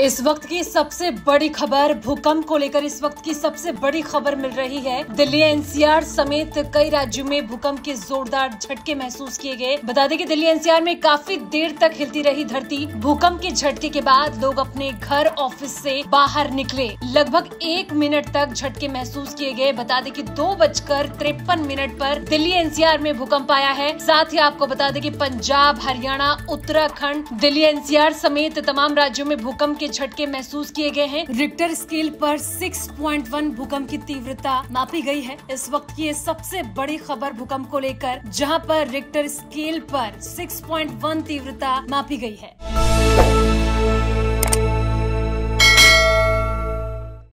इस वक्त की सबसे बड़ी खबर, भूकंप को लेकर इस वक्त की सबसे बड़ी खबर मिल रही है। दिल्ली एनसीआर समेत कई राज्यों में भूकंप के जोरदार झटके महसूस किए गए। बता दें कि दिल्ली एनसीआर में काफी देर तक हिलती रही धरती। भूकंप के झटके के बाद लोग अपने घर, ऑफिस से बाहर निकले। लगभग 1 मिनट तक झटके महसूस किए गए। बता दें कि 2:53 पर दिल्ली एनसीआर में भूकंप आया है। साथ ही आपको बता दें कि पंजाब, हरियाणा, उत्तराखंड, दिल्ली एनसीआर समेत तमाम राज्यों में भूकंप के झटके महसूस किए गए हैं। रिक्टर स्केल पर 6.1 भूकंप की तीव्रता मापी गई है। इस वक्त की ये सबसे बड़ी खबर भूकंप को लेकर, जहां पर रिक्टर स्केल पर 6.1 तीव्रता मापी गई है।